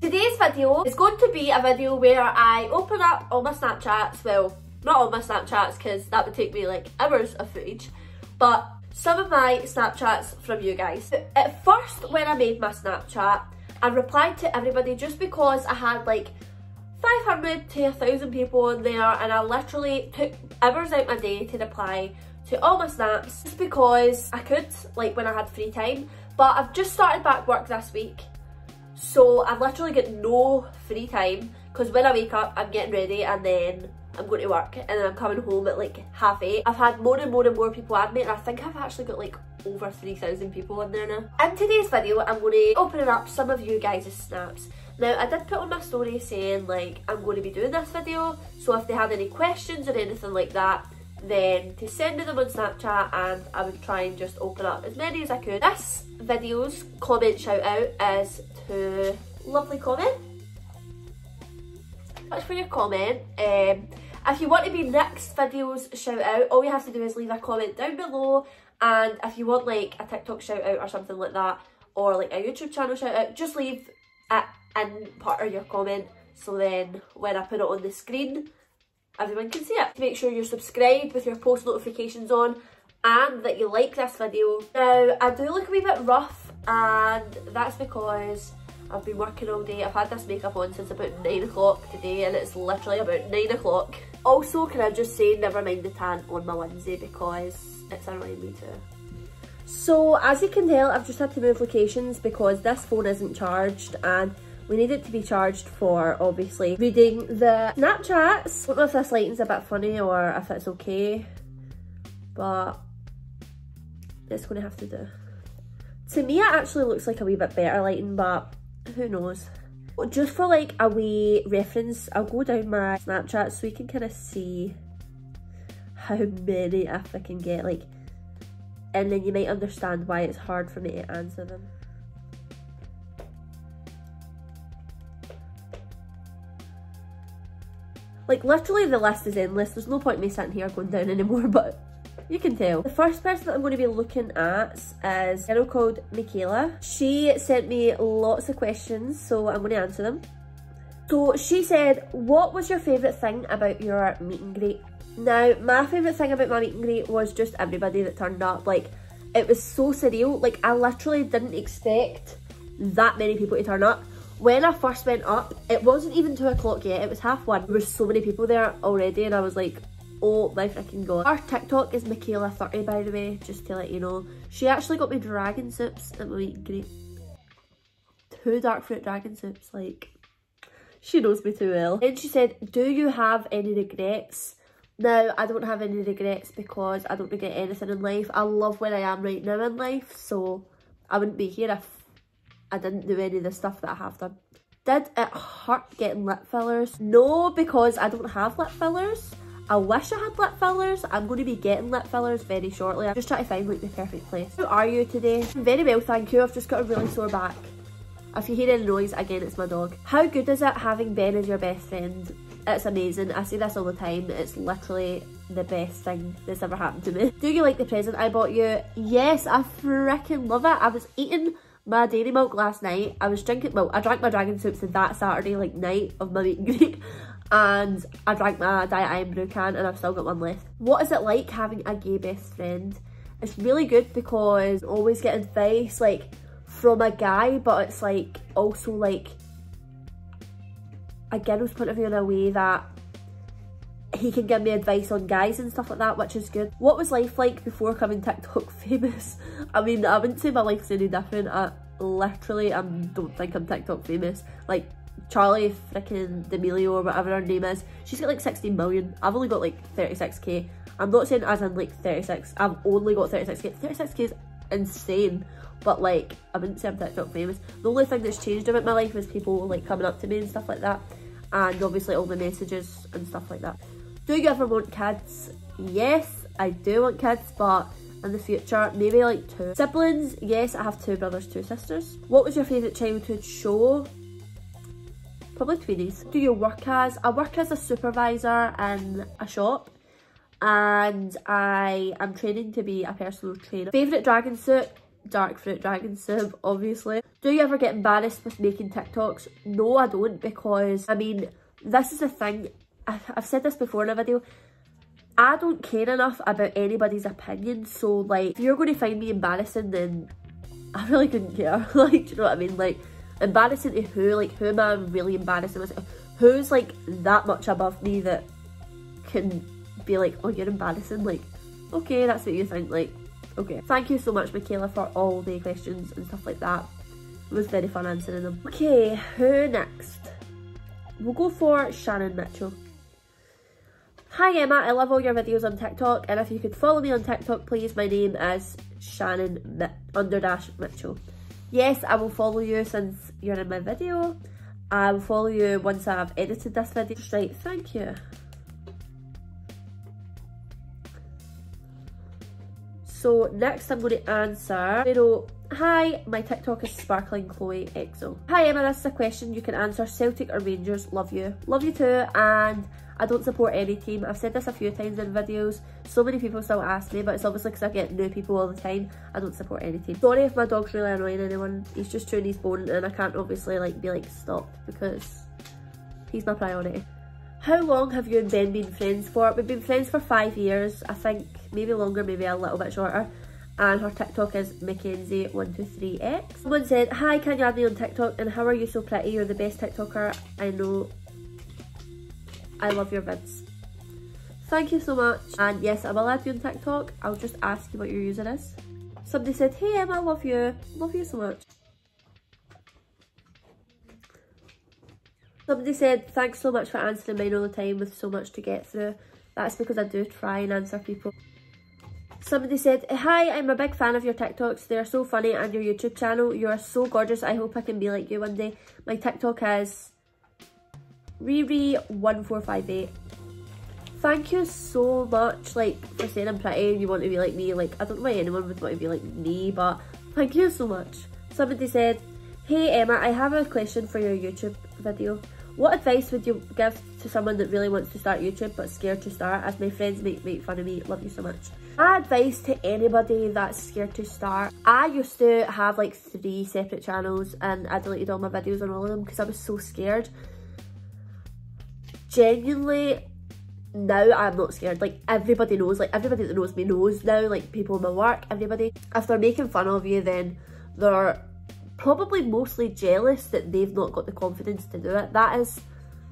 Today's video is going to be a video where I open up all my Snapchats, well, not all my Snapchats because that would take me like hours of footage, but some of my Snapchats from you guys. At first, when I made my Snapchat, I replied to everybody just because I had like 500 to 1,000 people on there, and I literally took hours out my day to reply to all my snaps just because I could, like when I had free time. But I've just started back work this week, so I've literally got no free time because when I wake up I'm getting ready and then I'm going to work and then I'm coming home at like 8:30. I've had more and more people add me, and I think I've actually got like over 3,000 people on there now. In today's video I'm going to open up some of you guys' snaps. Now I did put on my story saying like I'm going to be doing this video, so if they had any questions or anything like that then to send me them on Snapchat and I would try and just open up as many as I could. This video's comment shout out is to lovely comment. Much for your comment. If you want to be next video's shout out, all you have to do is leave a comment down below, and if you want like a TikTok shout out or something like that, or like a YouTube channel shout out, just leave it in part of your comment so then when I put it on the screen everyone can see it. Make sure you're subscribed with your post notifications on and that you like this video. Now I do look a wee bit rough, and that's because I've been working all day. I've had this makeup on since about 9 o'clock today and it's literally about 9 o'clock. Also, can I just say never mind the tan on my onesie because it's annoying me too. So as you can tell, I've just had to move locations because this phone isn't charged and we need it to be charged for, obviously, reading the Snapchats. I don't know if this lighting's a bit funny or if it's okay, but it's going to have to do. To me, it actually looks like a wee bit better lighting, but who knows. Just for like a wee reference, I'll go down my Snapchat so we can kind of see how many I freaking get, like, and then you might understand why it's hard for me to answer them. Like, literally the list is endless. There's no point in me sitting here going down anymore, but you can tell. The first person that I'm going to be looking at is a girl called Michaela. She sent me lots of questions, so I'm going to answer them. So she said, what was your favourite thing about your meet and greet? Now, my favourite thing about my meet and greet was just everybody that turned up. Like, it was so surreal. Like, I literally didn't expect that many people to turn up. When I first went up, it wasn't even 2 o'clock yet, it was 1:30. There were so many people there already and I was like, oh my freaking god. Our TikTok is Michaela30, by the way, just to let you know. She actually got me dragon soups at my meet and greet. 2 dark fruit dragon soups, like, she knows me too well. Then she said, do you have any regrets? Now, I don't have any regrets because I don't regret anything in life. I love where I am right now in life, so I wouldn't be here if I didn't do any of the stuff that I have done. Did it hurt getting lip fillers? No, because I don't have lip fillers. I wish I had lip fillers. I'm going to be getting lip fillers very shortly. I'm just trying to find like the perfect place. How are you today? I'm very well, thank you. I've just got a really sore back. If you hear any noise, again, it's my dog. How good is it having Ben as your best friend? It's amazing. I say this all the time. It's literally the best thing that's ever happened to me. Do you like the present I bought you? Yes, I freaking love it. I was eating my dairy milk last night. I was drinking, well, I drank my dragon soups on that Saturday like night of my meet and greet, and I drank my Diet Iron brew can and I've still got one left. What is it like having a gay best friend? It's really good because I always get advice like from a guy, but it's like also like a girl's point of view in a way that he can give me advice on guys and stuff like that, which is good. What was life like before coming TikTok famous? I mean, I wouldn't say my life's any different. I literally don't think I'm TikTok famous. Like, Charlie freaking D'Amelio or whatever her name is, she's got like 16 million. I've only got like 36k. I'm not saying as in like 36. I've only got 36k. 36k is insane. But like, I wouldn't say I'm TikTok famous. The only thing that's changed about my life is people like coming up to me and stuff like that. And obviously all the messages and stuff like that. Do you ever want kids? Yes, I do want kids, but in the future, maybe like 2. Siblings? Yes, I have 2 brothers, 2 sisters. What was your favourite childhood show? Probably Tweenies. Do you work as? I work as a supervisor in a shop, and I am training to be a personal trainer. Favourite dragon suit? dark fruit dragon sip, obviously. Do you ever get embarrassed with making TikToks? No, I don't, because I mean, this is the thing, I've said this before in a video, I don't care enough about anybody's opinion, so like, if you're going to find me embarrassing, then I really couldn't care. Like, do you know what I mean? Like, embarrassing to who? Like, who am I really embarrassing myself? Who's like that much above me that can be like, oh, you're embarrassing? Like, okay, that's what you think. Like, okay. Thank you so much, Michaela, for all the questions and stuff like that. It was very fun answering them. Okay, who next? We'll go for Shannon Mitchell. Hi Emma, I love all your videos on TikTok, and if you could follow me on TikTok please, my name is Shannon_Mitchell. Yes, I will follow you since you're in my video. I will follow you once I've edited this video. Right, thank you. So next I'm going to answer, hi, my TikTok is SparklingChloeXO. Hi Emma, this is a question you can answer. Celtic or Rangers, love you. Love you too, and I don't support any team. I've said this a few times in videos. So many people still ask me, but it's obviously because I get new people all the time. I don't support any team. Sorry if my dog's really annoying anyone. He's just chewing his bone and I can't obviously like be like stopped because he's my priority. How long have you and Ben been friends for? We've been friends for 5 years. I think maybe longer, maybe a little bit shorter. And her TikTok is Mackenzie123X. Someone said, hi, can you add me on TikTok? And how are you so pretty? You're the best TikToker I know. I love your vids. Thank you so much. And yes, I will add you on TikTok. I'll just ask you what your user is. Somebody said, hey Emma, I love you. Love you so much. Somebody said, thanks so much for answering mine all the time with so much to get through. That's because I do try and answer people. Somebody said, hi, I'm a big fan of your TikToks. They're so funny, and your YouTube channel. You are so gorgeous. I hope I can be like you one day. My TikTok is Riri1458. Thank you so much, like, for saying I'm pretty and you want to be like me. Like, I don't know why anyone would want to be like me, but thank you so much. Somebody said, hey Emma, I have a question for your YouTube video. What advice would you give to someone that really wants to start YouTube but scared to start? As my friends make fun of me, love you so much. My advice to anybody that's scared to start, I used to have like 3 separate channels and I deleted all my videos on all of them because I was so scared. Genuinely, now I'm not scared. Like, everybody knows, like everybody that knows me knows now, like people in my work, everybody. If they're making fun of you, then they're probably mostly jealous that they've not got the confidence to do it. That is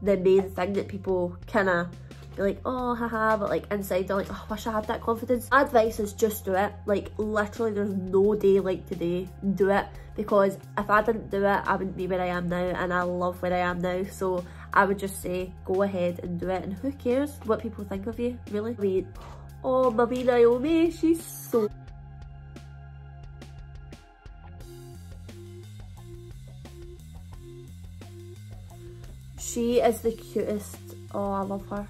the main thing that people kind of be like, oh, haha, but like inside they're like, oh, I wish I had that confidence. My advice is just do it. Like, literally, there's no day like today. Do it, because if I didn't do it, I wouldn't be where I am now, and I love where I am now. So I would just say, go ahead and do it, and who cares what people think of you, really? I mean, oh, Mommy Naomi, she's so... She is the cutest. Oh, I love her.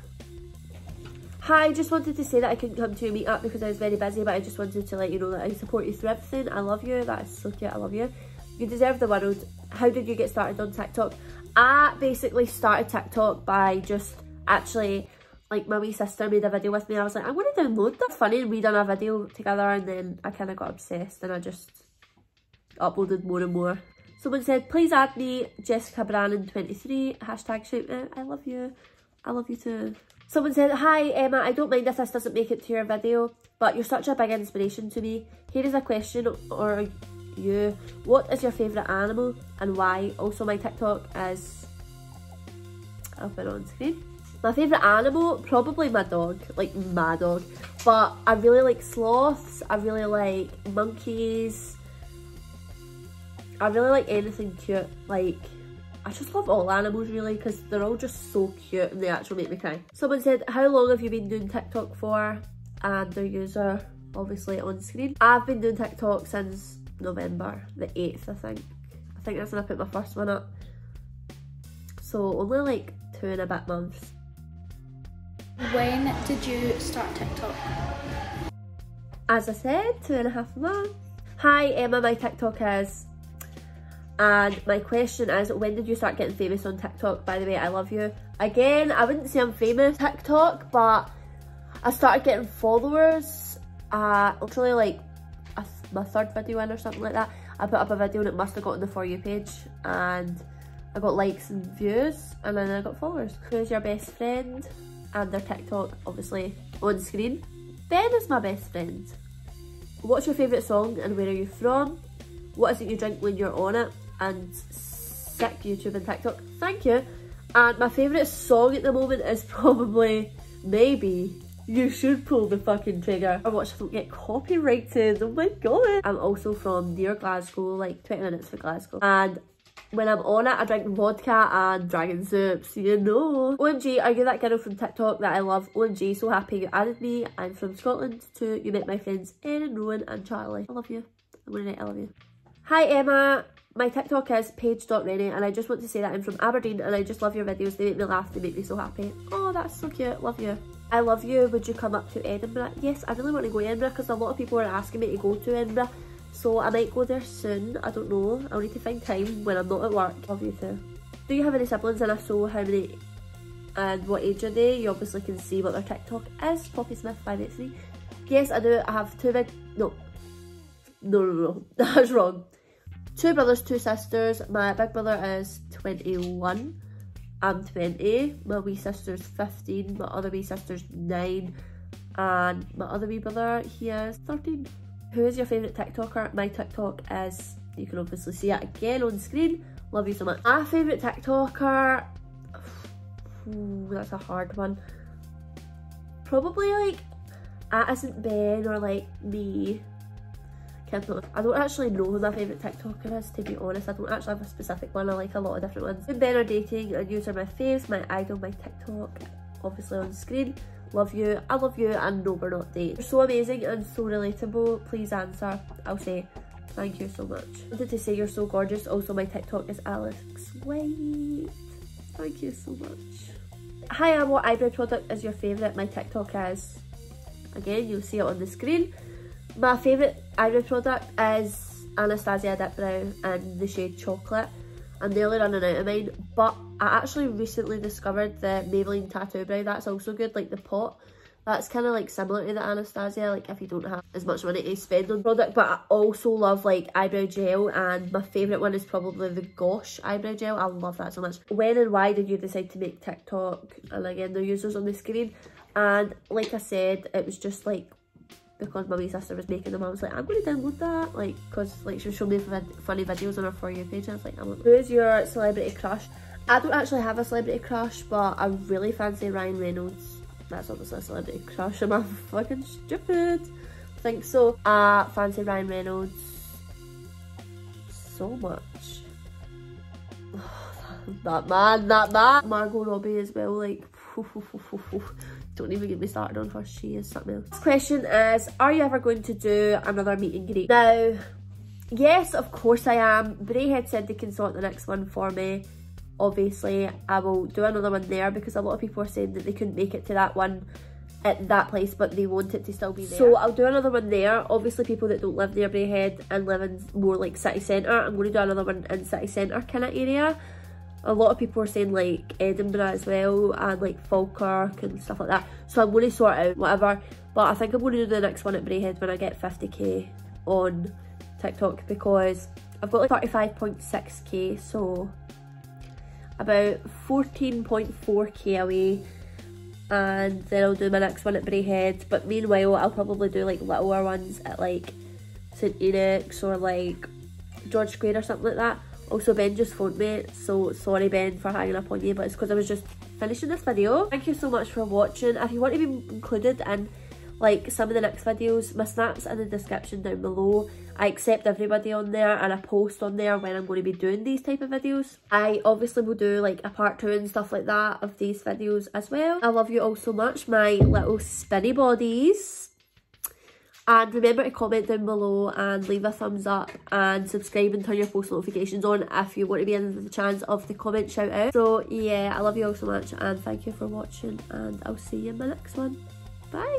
Hi, just wanted to say that I couldn't come to your meetup because I was very busy, but I just wanted to let you know that I support you through everything. I love you. That is so cute. I love you. You deserve the world. How did you get started on TikTok? I basically started TikTok by just actually, like, my wee sister made a video with me. I was like, I'm going to download that. Funny, we done a video together, and then I kind of got obsessed and I just uploaded more and more. Someone said, please add me, jessicabrannan23, # shout me, I love you too. Someone said, hi Emma, I don't mind if this doesn't make it to your video, but you're such a big inspiration to me. Here is a question for you. What is your favourite animal and why? Also, my TikTok is... I'll put it on screen. My favourite animal, probably my dog, like my dog. But I really like sloths, I really like monkeys, I really like anything cute. Like, I just love all animals really, because they're all just so cute and they actually make me cry. Someone said, how long have you been doing TikTok for? And their user, obviously on screen. I've been doing TikTok since November the 8th, I think. I think that's when I put my first one up. So only like 2 and a bit months. When did you start TikTok? As I said, 2 and a half months. Hi Emma, my TikTok is... And my question is, when did you start getting famous on TikTok? By the way, I love you. Again, I wouldn't say I'm famous on TikTok, but I started getting followers literally like my third video in or something like that. I put up a video and it must have got on the For You page, and I got likes and views, and then I got followers. Who's your best friend? And their TikTok, obviously, on screen. Ben is my best friend. What's your favourite song and where are you from? What is it you drink when you're on it? And sick YouTube and TikTok. Thank you. And my favourite song at the moment is probably, maybe, You Should Pull the Fucking Trigger. Or watch if I don't get copyrighted. Oh my god. I'm also from near Glasgow, like 20 minutes from Glasgow. And when I'm on it, I drink vodka and dragon soups, you know. OMG, are you that girl from TikTok that I love? OMG, so happy you added me. I'm from Scotland too. You met my friends Erin, Rowan and Charlie. I love you. I'm gonna write I love you. Hi Emma. My TikTok is page.renny, and I just want to say that I'm from Aberdeen and I just love your videos. They make me laugh, they make me so happy. Oh, that's so cute. Love you. I love you. Would you come up to Edinburgh? Yes, I really want to go to Edinburgh because a lot of people are asking me to go to Edinburgh. So I might go there soon. I don't know. I'll need to find time when I'm not at work. Love you too. Do you have any siblings? And if so, how many and what age are they? You obviously can see what their TikTok is. Poppy Smith 583. Yes, I do. I have two big... No. That's wrong. Two brothers, two sisters. My big brother is 21, I'm 20, my wee sister's 15, my other wee sister's 9, and my other wee brother, he is 13. Who is your favourite TikToker? My TikTok is, you can obviously see it again on screen, love you so much. My favourite TikToker, ooh, that's a hard one, probably like, that isn't Ben or like me. I don't actually know who my favourite TikToker is, to be honest. I don't actually have a specific one, I like a lot of different ones. Ben are dating, and yous are my faves, my idol, my TikTok, obviously on screen. Love you, I love you, and no, we're not dating. You're so amazing and so relatable, please answer. I'll say thank you so much. I wanted to say you're so gorgeous, also my TikTok is Alex White. Thank you so much. Hi, Anne, what eyebrow product is your favourite? My TikTok is, again, you'll see it on the screen. My favourite eyebrow product is Anastasia Dip Brow in the shade Chocolate. I'm nearly running out of mine, but I actually recently discovered the Maybelline Tattoo Brow. That's also good, like the pot. That's kind of like similar to the Anastasia, like if you don't have as much money to spend on product. But I also love like eyebrow gel, and my favourite one is probably the Gosh eyebrow gel. I love that so much. When and why did you decide to make TikTok? And again, the users on the screen. And like I said, it was just like, because my wee sister was making them, I was like, I'm going to download that, like, because like she was showing me funny videos on her For You page, and I was like, Who is your celebrity crush? I don't actually have a celebrity crush, but I really fancy Ryan Reynolds. That's obviously a celebrity crush. Am I fucking stupid? I think so. I fancy Ryan Reynolds so much. that man. Margot Robbie as well, like, don't even get me started on her, she is something else. This question is, are you ever going to do another meet and greet? Now, yes, of course I am. Braehead said they can sort the next one for me. Obviously, I will do another one there because a lot of people are saying that they couldn't make it to that one at that place, but they want it to still be there. So I'll do another one there. Obviously, people that don't live near Braehead and live in more like city centre, I'm going to do another one in city centre kind of area. A lot of people are saying like Edinburgh as well, and like Falkirk and stuff like that. So I'm going to sort out whatever. But I think I'm going to do the next one at Braehead when I get 50k on TikTok, because I've got like 35.6k, so about 14.4k away. And then I'll do my next one at Braehead. But meanwhile, I'll probably do like littler ones at like St Enoch or like George Square or something like that. Also, Ben just phoned me, so sorry Ben for hanging up on you, but it's because I was just finishing this video. Thank you so much for watching. If you want to be included in like some of the next videos, my Snap's in the description down below. I accept everybody on there, and I post on there when I'm going to be doing these type of videos. I obviously will do like a part 2 and stuff like that of these videos as well. I love you all so much, my little spinny bodies. And remember to comment down below and leave a thumbs up and subscribe and turn your post notifications on if you want to be in the chance of the comment shout out. So yeah, I love you all so much, and thank you for watching, and I'll see you in my next one. Bye!